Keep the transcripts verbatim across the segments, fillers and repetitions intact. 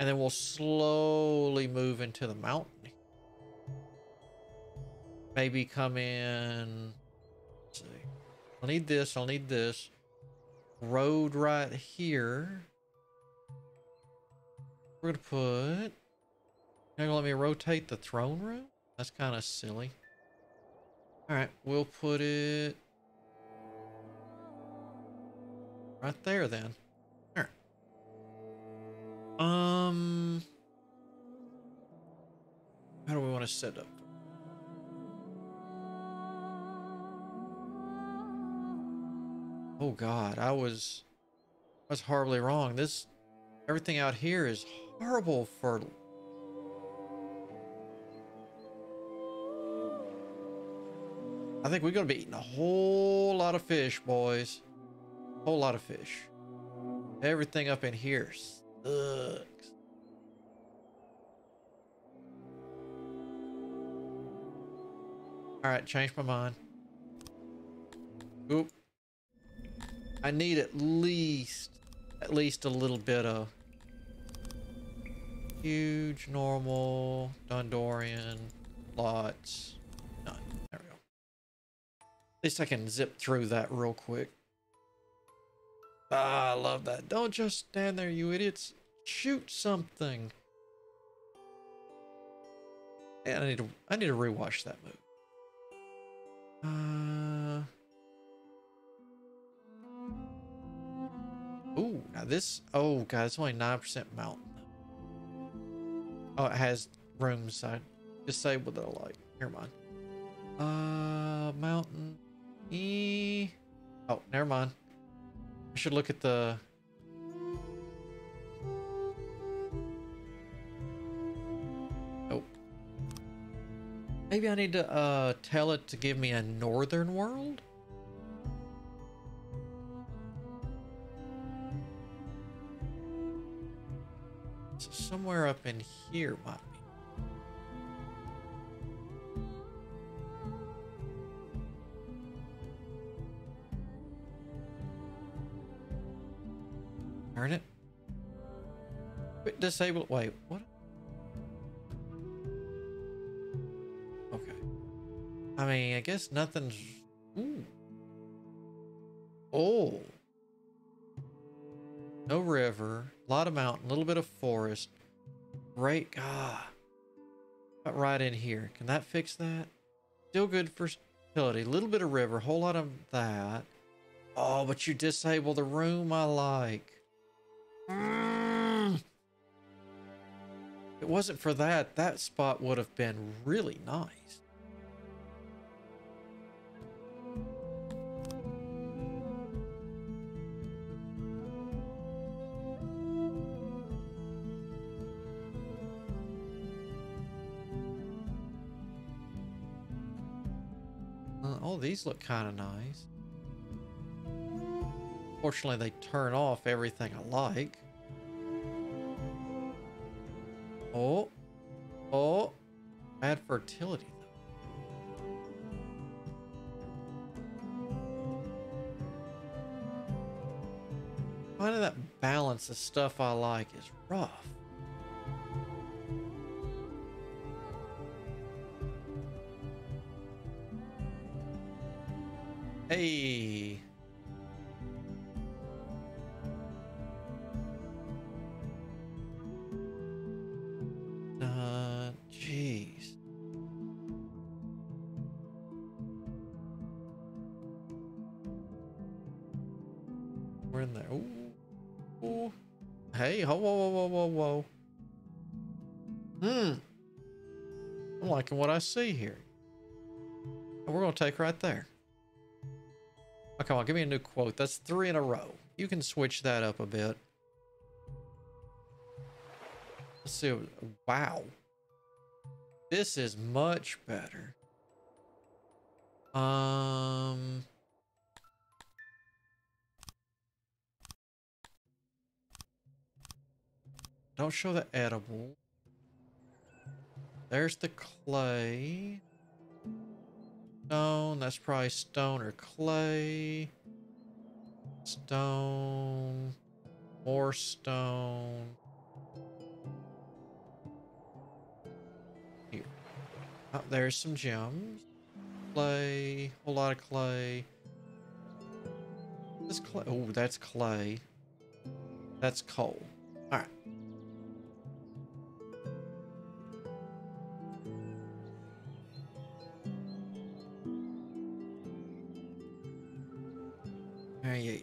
And then we'll slowly move into the mountain. Maybe come in. Let's see. I'll need this. I'll need this. Road right here. We're going to put. You're going to let me rotate the throne room? That's kind of silly. All right. We'll put it right there then. All right. Um. How do we want to set up? Oh God, I was, I was horribly wrong. This, everything out here is horrible for. I think we're gonna be eating a whole lot of fish, boys. Whole lot of fish. Everything up in here sucks. All right, changed my mind. Oop. I need at least, at least a little bit of huge, normal, Dondorian, lots, none. There we go. At least I can zip through that real quick. Ah, I love that. Don't just stand there, you idiots. Shoot something. And I need to, I need to rewatch that movie. Uh... Ooh, now this, oh God, it's only nine percent mountain. Oh, it has rooms. I disabled that light. Never mind. Uh, mountain. E. Oh, never mind. I should look at the. Oh. Maybe I need to uh, tell it to give me a northern world? Somewhere up in here might be. Turn it. Quit disable. Wait, what? Okay. I mean, I guess nothing's. Ooh. Oh. No river, a lot of mountain, a little bit of forest. Right, ah, right in here. Can that fix that? Still good for fertility. Little bit of river, whole lot of that. Oh, but you disable the room I like. Mm. If it wasn't for that, that spot would have been really nice. Oh, these look kind of nice. Fortunately, they turn off everything I like. Oh, oh, bad fertility though. Finding that balance of stuff I like is rough. Hey. Uh, jeez. We're in there. Ooh. Ooh. Hey, whoa, whoa, whoa, whoa, whoa. Hmm. I'm liking what I see here. And we're going to take right there. Oh, come on, give me a new quote. That's three in a row. You can switch that up a bit. Let's see. Wow. This is much better. Um. Don't show the edible. There's the clay. Stone, that's probably stone or clay. Stone, more stone, Oh, there's some gems. Clay, whole lot of clay. This clay. Oh, that's clay. That's coal. All right. Yeah, yeah,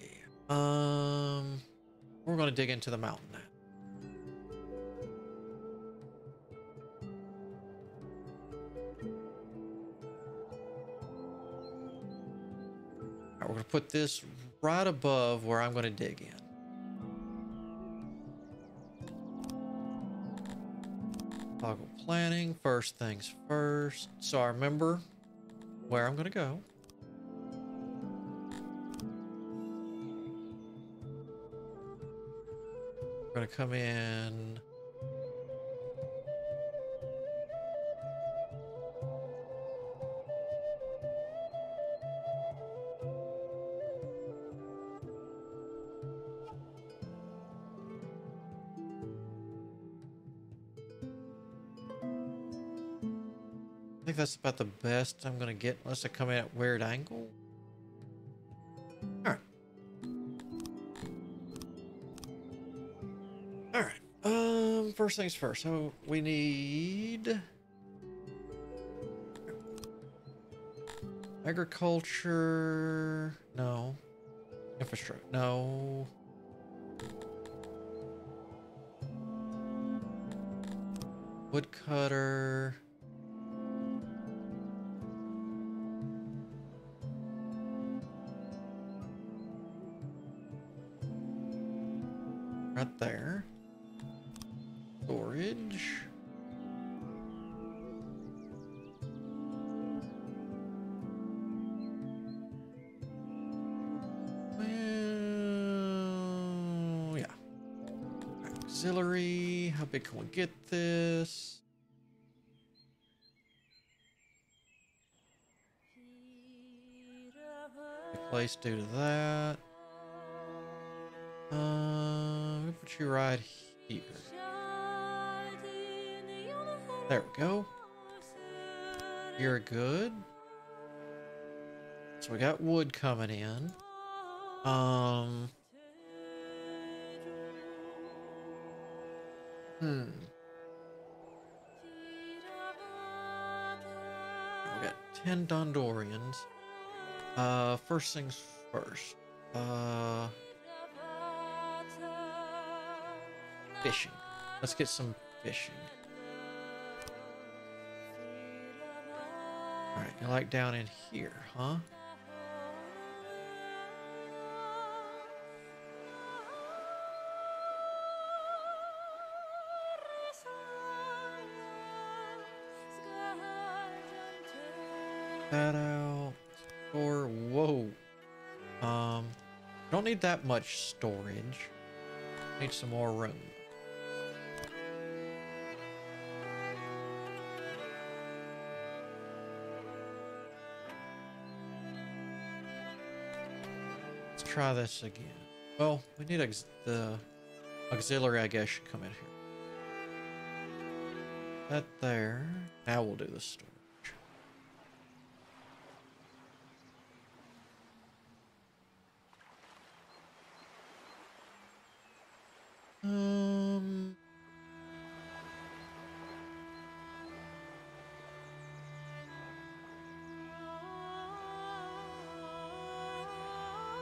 yeah. Um, we're gonna dig into the mountain now. We're going to put this right above where I'm going to dig in. Toggle planning, first things first. So I remember where I'm going to go. We're going to come in. I think that's about the best I'm going to get unless I come in at weird angle. All right. All right. Um, first things first. So we need agriculture. No. Infrastructure. No. Woodcutter. Right there. Storage. Well, yeah. Auxiliary. How big can we get this? Place due to that. Um, we'll put you right here. There we go. You're good. So we got wood coming in. Um. Hmm. We got ten Dondorians. Uh, first things first. Uh. Fishing. Let's get some fishing. All right, you're like down in here, huh? That out. Store. Whoa. Um, don't need that much storage. Need some more room. Try this again. Well, we need ex the auxiliary, I guess, should come in here. That there. Now we'll do the storage. Um.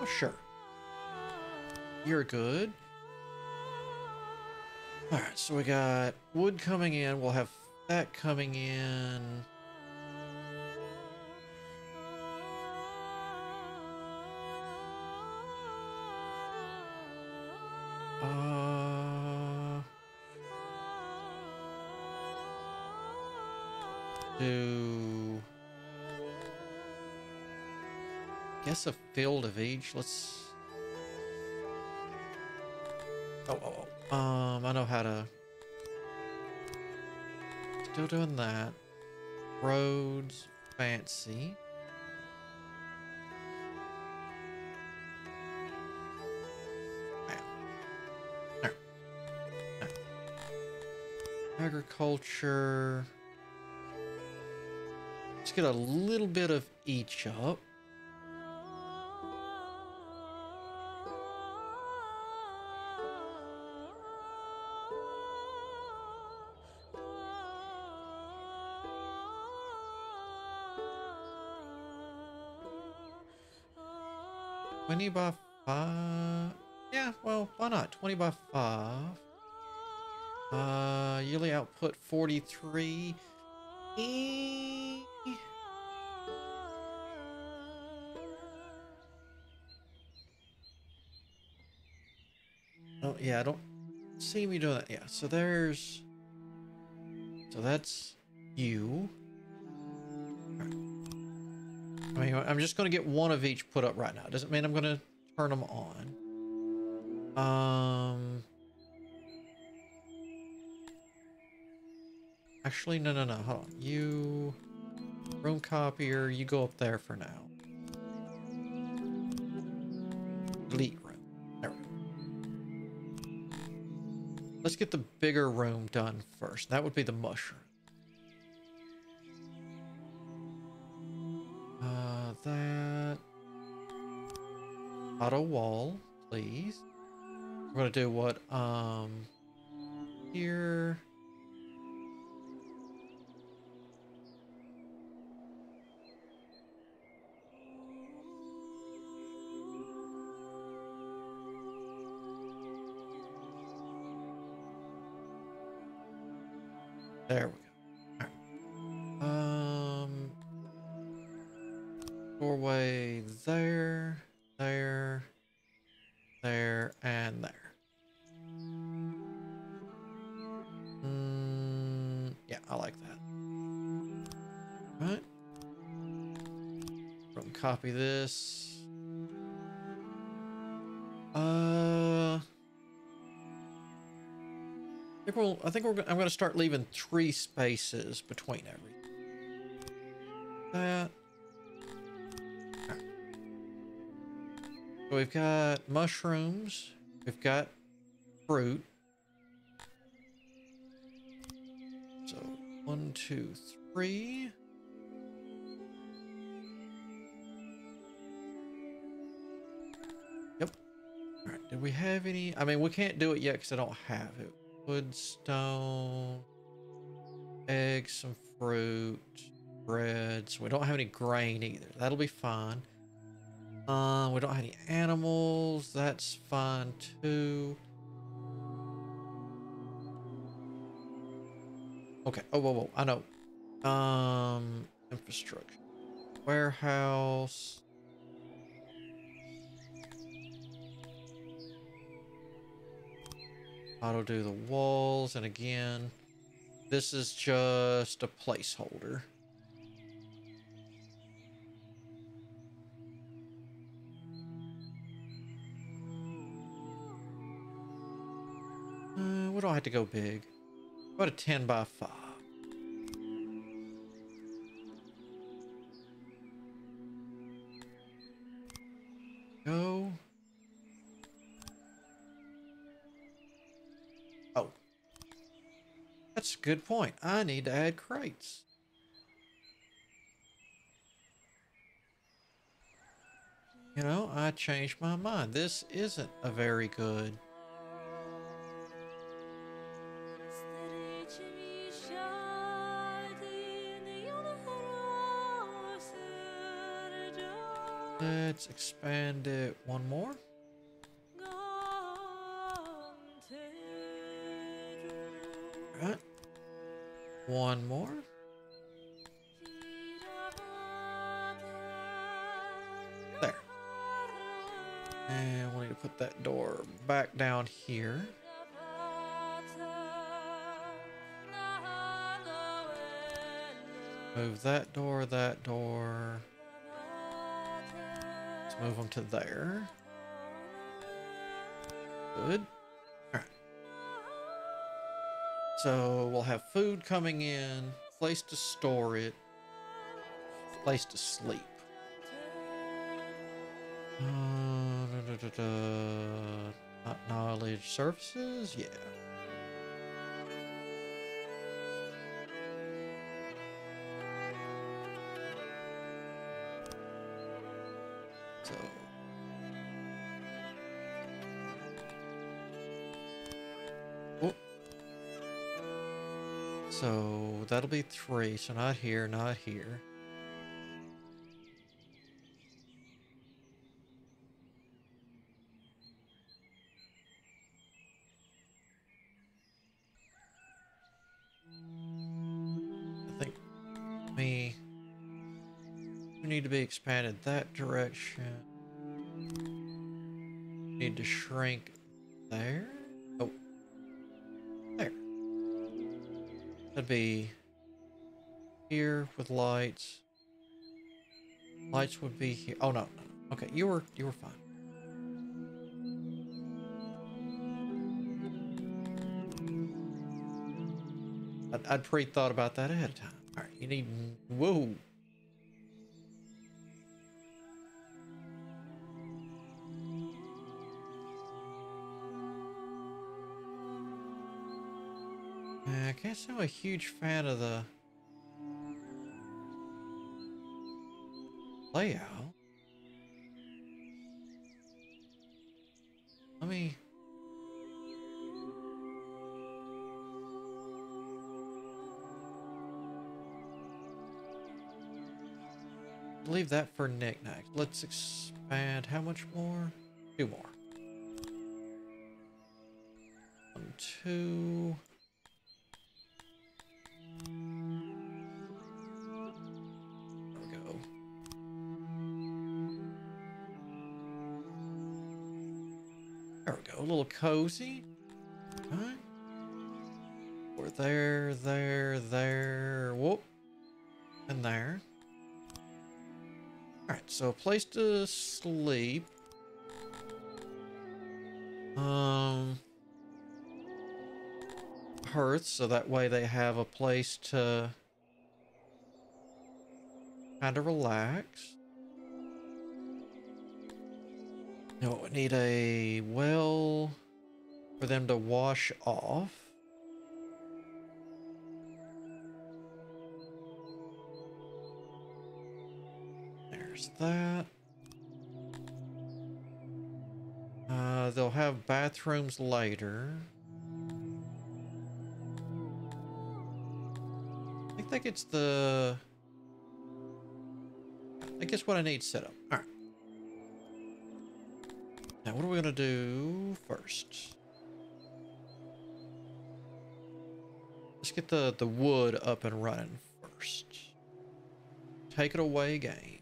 Oh, sure. You're good. All right, so we got wood coming in. We'll have that coming in. Uh, do guess a field of each. Let's. Oh, oh, oh, um, I know how to. Still doing that. Roads, fancy. Ow. Ow. Ow. Agriculture. just get a little bit of each up. twenty by five. Yeah, well, why not? twenty by five. Uh, yearly output forty-three. E oh, yeah, I don't see me doing that. Yeah, so there's. So that's you. I mean, I'm just going to get one of each put up right now. Doesn't mean I'm going to turn them on. Um, actually, no, no, no. Hold on. You, room copier, you go up there for now. Delete room. There we go. Let's get the bigger room done first. That would be the mushroom. Uh, that auto wall, please. We're gonna do what um here. There we go. Doorway there, there, there, and there. Mm, yeah, I like that. All right. From copy this. Uh, I think we'll, I think we're. I'm going to start leaving three spaces between everything. That. We've got mushrooms, we've got fruit. So one, two, three. Yep. All right, did we have any? I mean, we can't do it yet because I don't have it. Wood, stone, eggs, some fruit, bread. So we don't have any grain either. That'll be fine. Uh, we don't have any animals. That's fine too. Okay. Oh, whoa, whoa. I know. Um, infrastructure, warehouse. Auto do the walls. And again, this is just a placeholder. Uh, we don't have to go big. About a ten by five. Go. Oh. That's a good point. I need to add crates. You know, I changed my mind. This isn't a very good... Let's expand it one more. All right. One more. There. And we need to put that door back down here. Move that door, that door. Move them to there. Good. All right. So we'll have food coming in, place to store it, place to sleep. Uh, da, da, da, da. Not knowledge services. Yeah. So that'll be three. So not here, not here. I think we need to be expanded that direction. Need to shrink there. Oh, there. That'd be here with lights. Lights would be here. Oh no. Okay, you were you were fine. I'd, I'd pre-thought about that ahead of time. All right, you need. Whoa. I guess I'm a huge fan of the layout. Let me... leave that for knickknacks. Let's expand. How much more? Two more. One, two... a little cozy. All right. We're there, there, there, whoop, and there. All right, so a place to sleep. Um, hearth, so that way they have a place to kind of relax. No, we need a well for them to wash off. There's that. Uh, they'll have bathrooms later. I think that gets the... I guess what I need set up. All right. Now, what are we gonna do first? Let's get the, the wood up and running first. Take it away, game.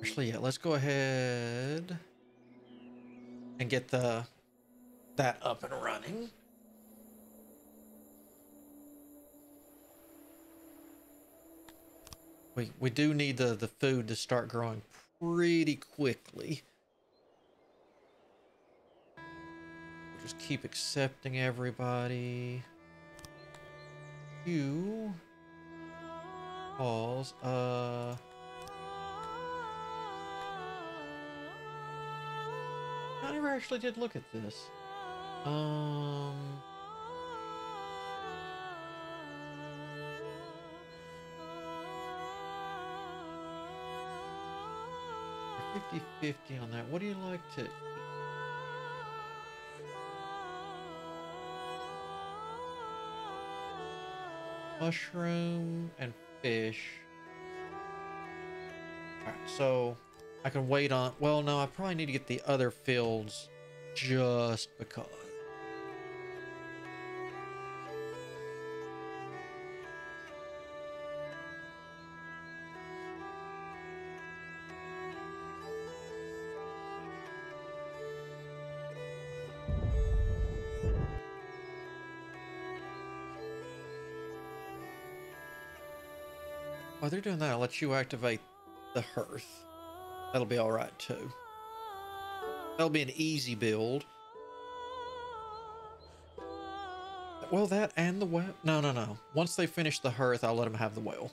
Actually, yeah, let's go ahead and get the that up and running. We we do need the the food to start growing pretty quickly. We'll just keep accepting everybody. You calls uh. I never actually did look at this. Um, fifty fifty on that. What do you like to eat? Mushroom and fish. All right, so I can wait on... Well, no, I probably need to get the other fields just because. While they're doing that, I'll let you activate the hearth. That'll be all right too. That'll be an easy build. Well, that and the well. No, no, no. Once they finish the hearth, I'll let them have the well.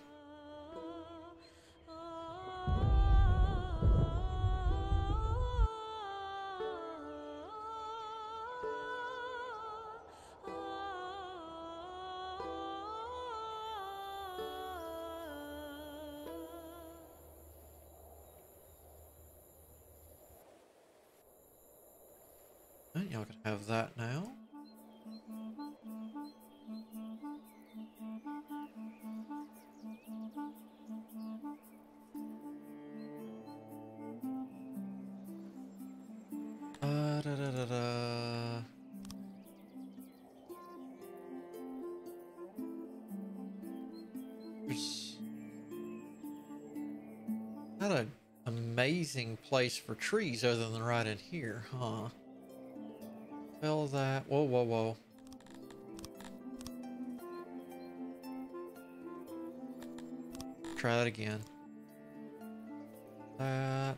right, y'all can have that now. Uh, da, da, da, da. Not an amazing place for trees other than right in here, huh? Well, that. Whoa, whoa, whoa. Try that again. That.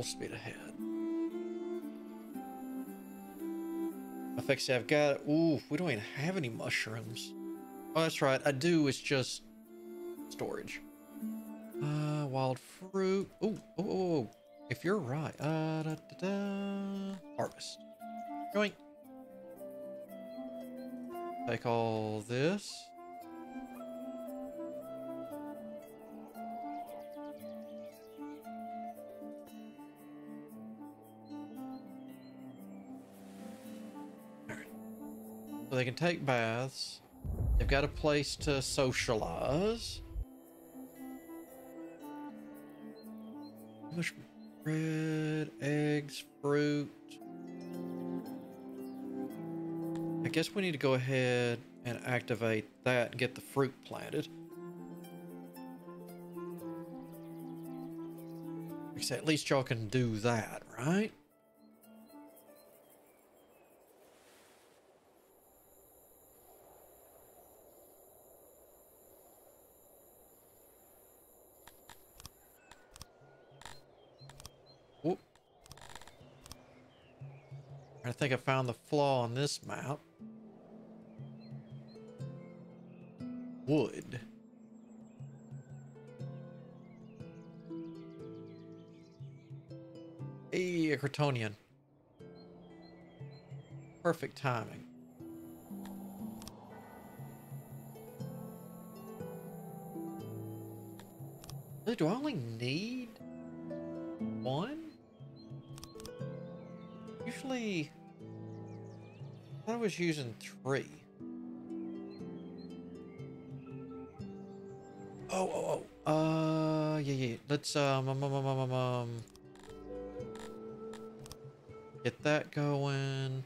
Speed ahead. Effects I've got. Ooh, we don't even have any mushrooms. Oh, that's right. I do. It's just storage. Uh, wild fruit. Ooh, oh, oh, if you're right. Uh, da, da, da. Harvest. Going. Take all this. So they can take baths. They've got a place to socialize. Much bread, eggs, fruit. I guess we need to go ahead and activate that and get the fruit planted. Because at least y'all can do that, right? I think I found the flaw on this map. Wood. Hey, a Cretonian. Perfect timing. Do I only need one? Usually, I was using three. Oh, oh, oh. Uh, yeah, yeah. Let's, um, um, um, um, um, um, get that going.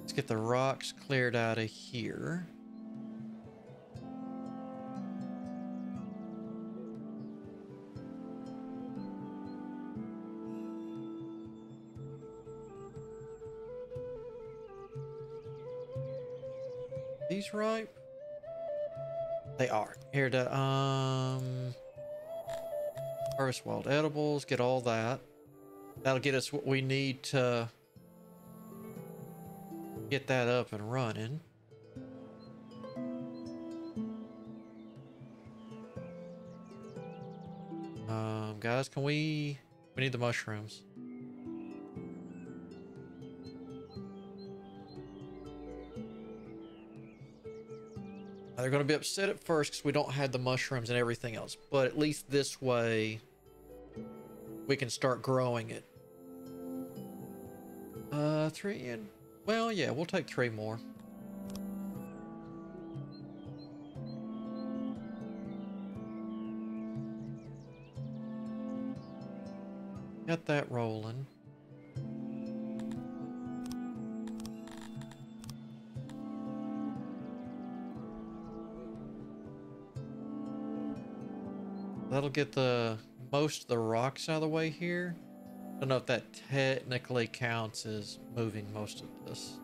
Let's get the rocks cleared out of here. These ripe? They are. Here to um harvest wild edibles, get all that. That'll get us what we need to get that up and running. Um guys, can we we need the mushrooms. They're going to be upset at first because we don't have the mushrooms and everything else, but at least this way we can start growing it. Uh, three and... Well, yeah, we'll take three more. Got that rolling. That'll get the most of the rocks out of the way here. I don't know if that technically counts as moving most of this.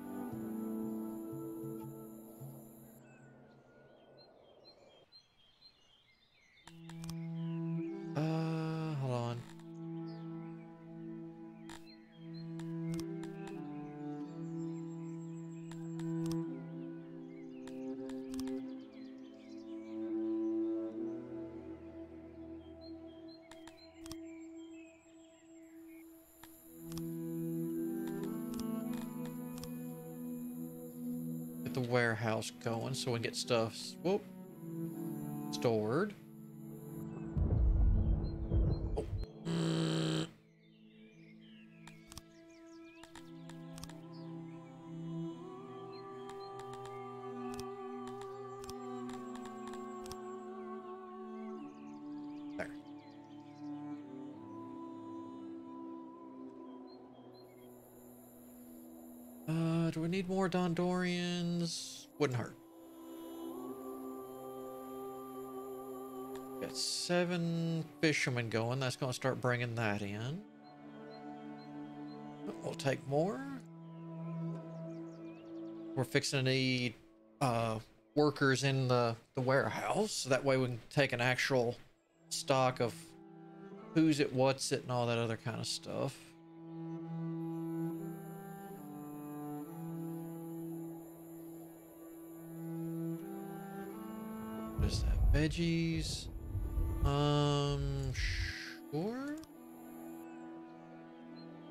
Uh, hold on. Get the warehouse going so we can get stuff whoop, stored. Oh. Mm. There. Uh, do we need more Dondorians? Wouldn't hurt. Got seven fishermen going. That's going to start bringing that in. We'll take more. We're fixing to need uh, workers in the, the warehouse. So that way we can take an actual stock of who's it, what's it, and all that other kind of stuff. What is that? Veggies. Um, sure.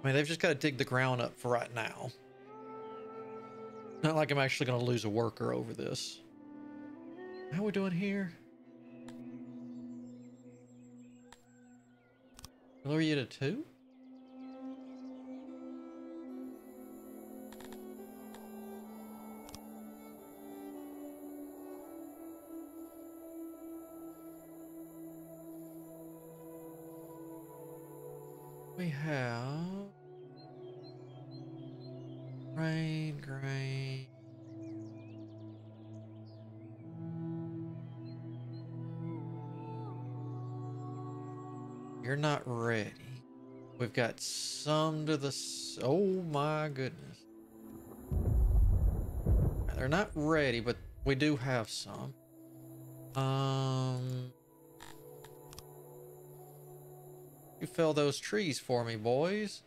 I mean, they've just got to dig the ground up for right now. Not like I'm actually going to lose a worker over this. How are we doing here? Lower you to two? We have grain, grain. You're not ready. We've got some to the. Oh my goodness. They're not ready, but we do have some. Um. You fell those trees for me, boys.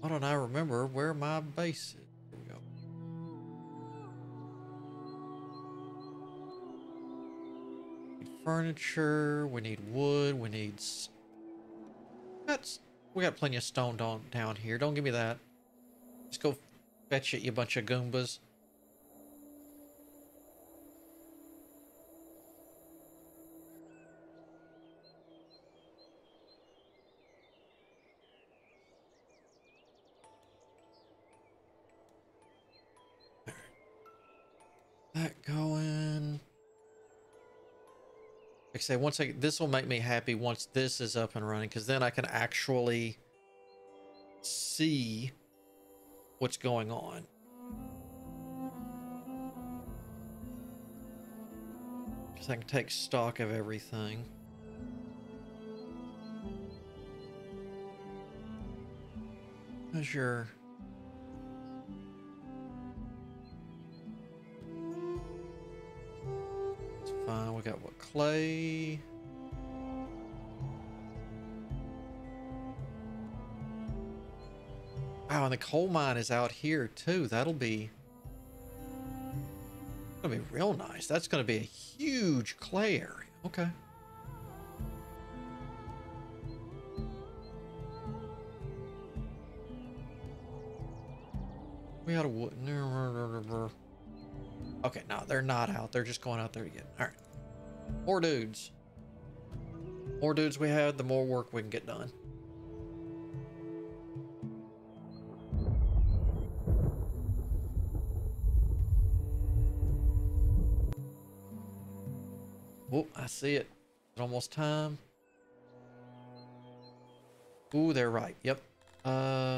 Why don't I remember where my base is? Here we go. We need furniture. We need wood. We need. That's. We got plenty of stone down down here. Don't give me that. Just go fetch it, you bunch of Goombas. Going. Like I say, once I this will make me happy once this is up and running, because then I can actually see what's going on. Because I can take stock of everything. How's your Fine, we got what, clay? Wow, and the coal mine is out here too. That'll be, that'll be real nice. That's gonna be a huge clay area. Okay. We ought to. Okay, no, they're not out. They're just going out there to get. All right. More dudes. More dudes we have, the more work we can get done. Whoop, I see it. It's almost time. Ooh, they're right. Yep. Uh...